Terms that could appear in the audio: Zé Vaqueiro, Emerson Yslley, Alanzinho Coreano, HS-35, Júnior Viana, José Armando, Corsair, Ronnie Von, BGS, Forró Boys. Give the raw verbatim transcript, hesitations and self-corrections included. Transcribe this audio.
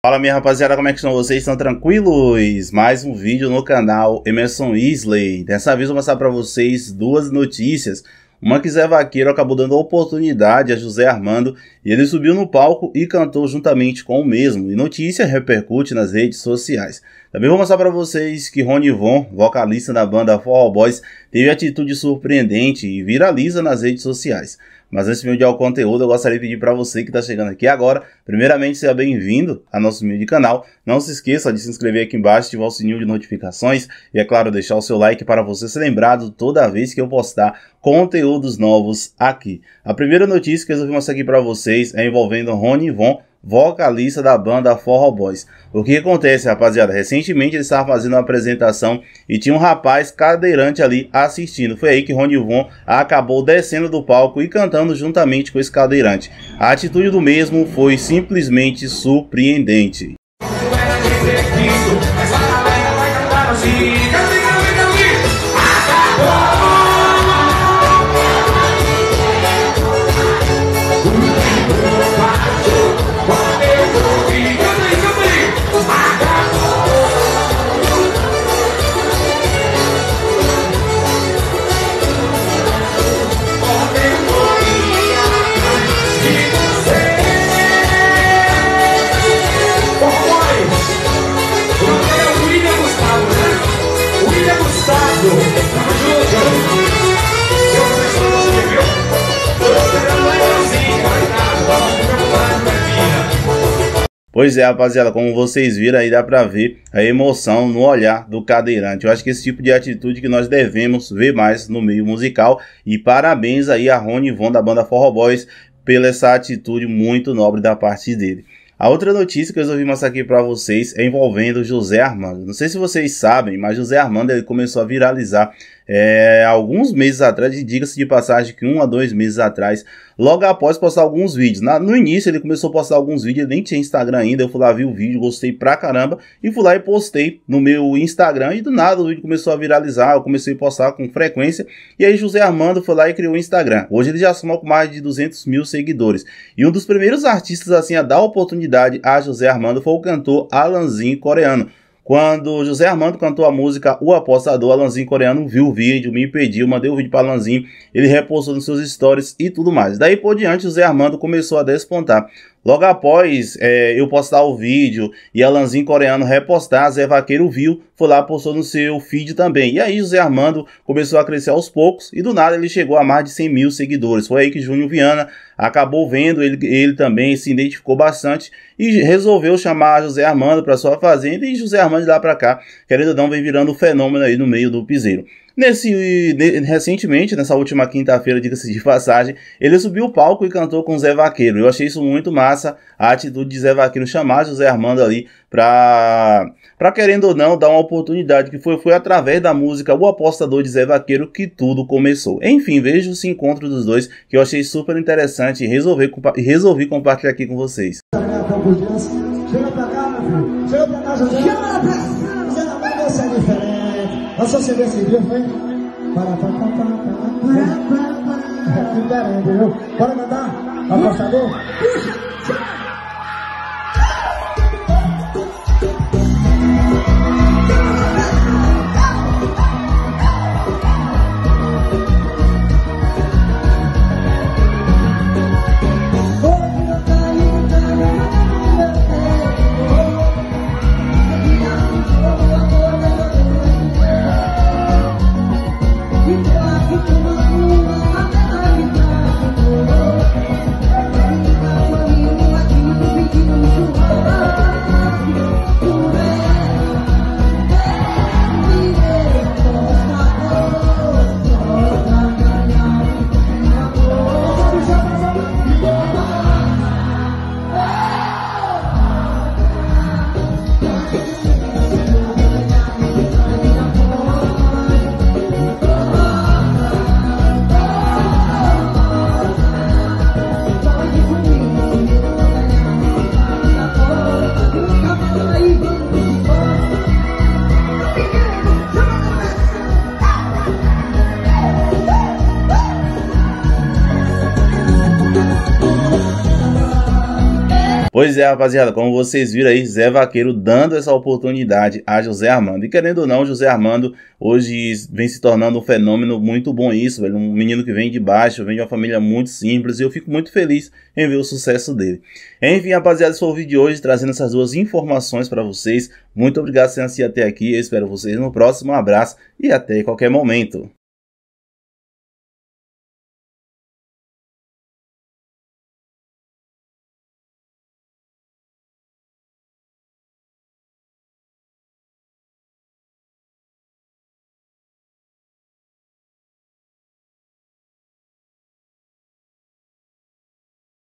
Fala minha rapaziada, como é que estão vocês? Estão tranquilos? Mais um vídeo no canal Emerson Yslley. Dessa vez vou mostrar para vocês duas notícias. Uma que Zé Vaqueiro acabou dando oportunidade a José Armando e ele subiu no palco e cantou juntamente com o mesmo. E notícia repercute nas redes sociais. Também vou mostrar para vocês que Ronnie Von, vocalista da banda Forró Boys, teve atitude surpreendente e viraliza nas redes sociais. Mas antes de mudar o conteúdo, eu gostaria de pedir para você que está chegando aqui agora, primeiramente, seja bem-vindo ao nosso humilde canal. Não se esqueça de se inscrever aqui embaixo, ativar o sininho de notificações e, é claro, deixar o seu like para você ser lembrado toda vez que eu postar conteúdos novos aqui. A primeira notícia que eu resolvi mostrar aqui para vocês é envolvendo Ronnie Von, vocalista da banda Forró Boys. O que acontece, rapaziada? Recentemente ele estava fazendo uma apresentação e tinha um rapaz cadeirante ali assistindo. Foi aí que Ronnie Von acabou descendo do palco e cantando juntamente com esse cadeirante. A atitude do mesmo foi simplesmente surpreendente. Pois é, rapaziada, como vocês viram aí, dá pra ver a emoção no olhar do cadeirante. Eu acho que esse tipo de atitude que nós devemos ver mais no meio musical. E parabéns aí a Ronnie Von da banda Forró Boys pela essa atitude muito nobre da parte dele. A outra notícia que eu resolvi mostrar aqui para vocês é envolvendo José Armando. Não sei se vocês sabem, mas José Armando ele começou a viralizar é, alguns meses atrás, e diga-se de passagem que um a dois meses atrás, logo após postar alguns vídeos. Na, no início ele começou a postar alguns vídeos, ele nem tinha Instagram ainda, eu fui lá, vi o vídeo, gostei pra caramba, e fui lá e postei no meu Instagram, e do nada o vídeo começou a viralizar, eu comecei a postar com frequência, e aí José Armando foi lá e criou o Instagram. Hoje ele já somou com mais de duzentos mil seguidores, e um dos primeiros artistas assim a dar oportunidade a José Armando foi o cantor Alanzinho Coreano. Quando José Armando cantou a música O Apostador, Alanzinho Coreano viu o vídeo, me pediu, mandei o vídeo para Alanzinho, ele repostou nos seus stories e tudo mais. Daí por diante, José Armando começou a despontar. Logo após é, eu postar o vídeo e Alanzinho Coreano repostar, Zé Vaqueiro viu, foi lá, postou no seu feed também. E aí José Armando começou a crescer aos poucos e do nada ele chegou a mais de cem mil seguidores. Foi aí que Júnior Viana acabou vendo, ele, ele também se identificou bastante e resolveu chamar José Armando para sua fazenda, e José Armando de lá para cá, querendo ou não, vem virando um fenômeno aí no meio do piseiro. Nesse, recentemente, nessa última quinta-feira, diga-se de passagem, ele subiu o palco e cantou com Zé Vaqueiro. Eu achei isso muito massa, a atitude de Zé Vaqueiro chamar José Armando ali pra, pra querendo ou não, dar uma oportunidade, que foi, foi através da música O Apostador de Zé Vaqueiro que tudo começou. Enfim, veja esse encontro dos dois, que eu achei super interessante e resolvi, resolvi compartilhar aqui com vocês. Chega pra cá, meu filho. Chega pra cá, José. Você não vai ver se é diferente. Mas você vê se viu, foi? Para, para, para, para. É diferente, entendeu? Bora cantar? Apostador? Thank you. Pois é, rapaziada, como vocês viram aí, Zé Vaqueiro dando essa oportunidade a José Armando. E querendo ou não, José Armando hoje vem se tornando um fenômeno muito bom isso, velho. Um menino que vem de baixo, vem de uma família muito simples, e eu fico muito feliz em ver o sucesso dele. Enfim, rapaziada, esse foi o vídeo de hoje, trazendo essas duas informações para vocês. Muito obrigado por assistir até aqui, eu espero vocês no próximo, um abraço e até qualquer momento.